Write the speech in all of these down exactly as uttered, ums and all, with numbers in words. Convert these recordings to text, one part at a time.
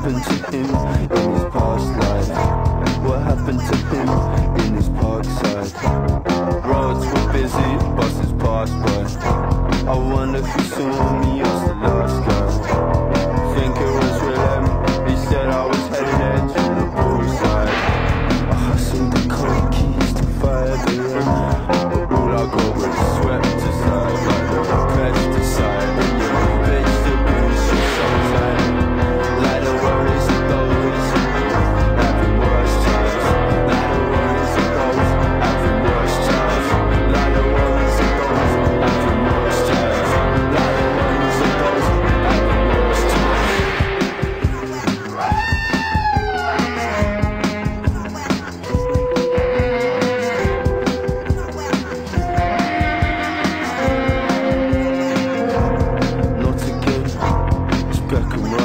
happened to him in his past life? What happened to him in his parkside? Roads were busy, buses passed by. I wonder if he saw me as the last guy. Think it was with him. He said I was headed there to the pool side. I hustled the car keys to five A M. All I got was swept aside like the pesticide. Bitch, the booze is so tight. Like the world is a dose. At the worst times. Like the world is a dose. At the worst times. Like the world is a dose. At the worst times. Like the world is a dose. At the worst times.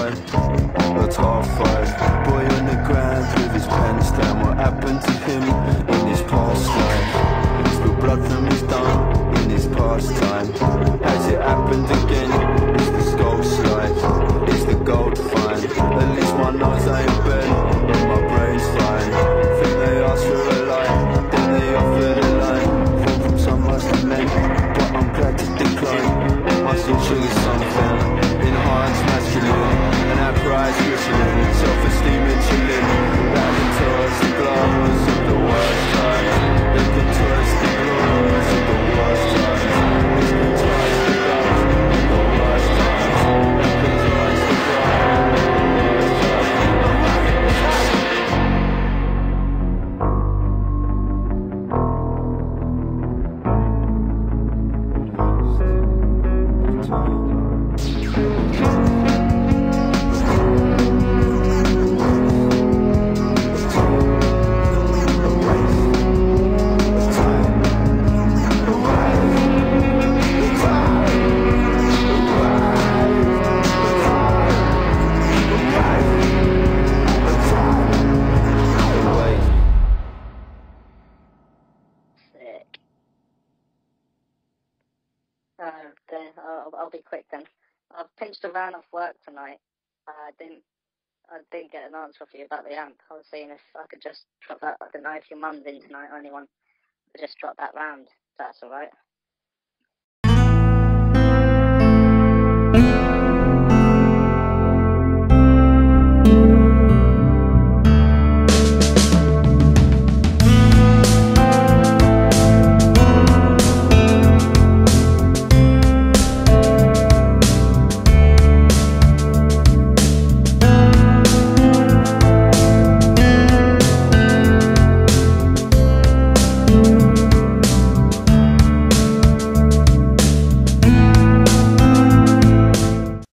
About the amp, I was seeing if I could just drop that. I don't know if your mum's in tonight or anyone, but just drop that round. That's all right.